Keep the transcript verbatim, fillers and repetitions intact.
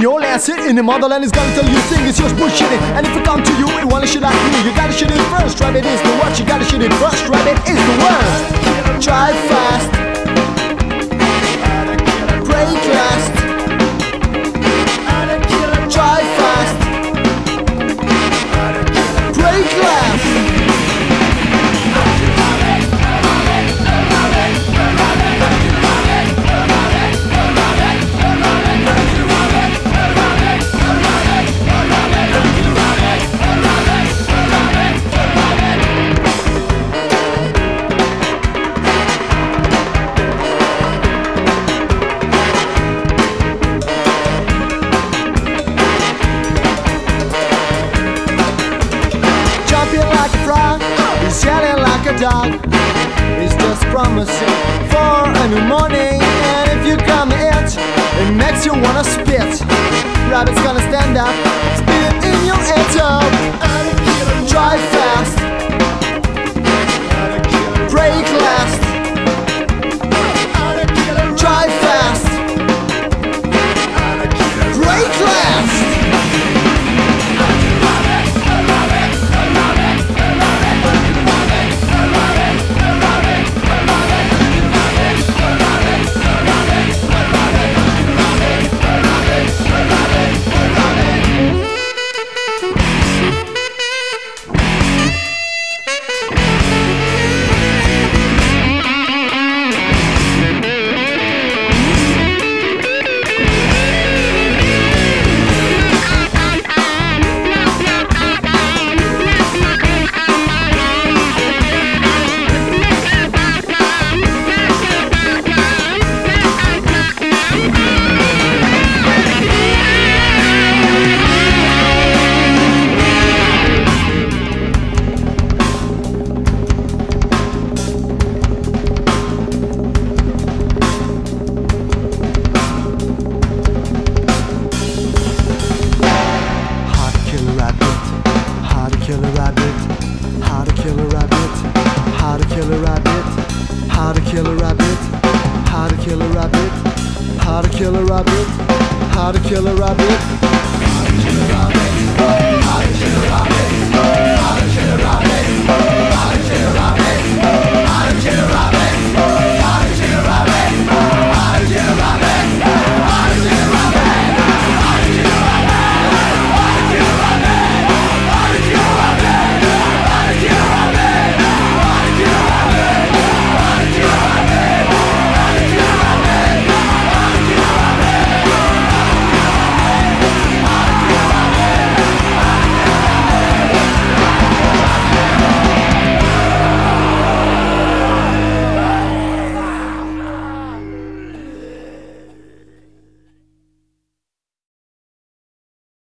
in your land, sit in the motherland is gonna tell you things, it's yours, bullshit it. And if it come to you, it wanna shit like you. You gotta shit it first, right? It is the worst. You gotta shit it first, right? It is the worst. Try fast, break last. Try fast, break last. He's yelling like a dog. He's just promising for a new morning. And if you come it, it makes you wanna spit. Rabbit's gonna stand up, spit in your head. And try fast, break last. Try fast, break last. How to kill a rabbit, how to kill a rabbit, how to kill a rabbit.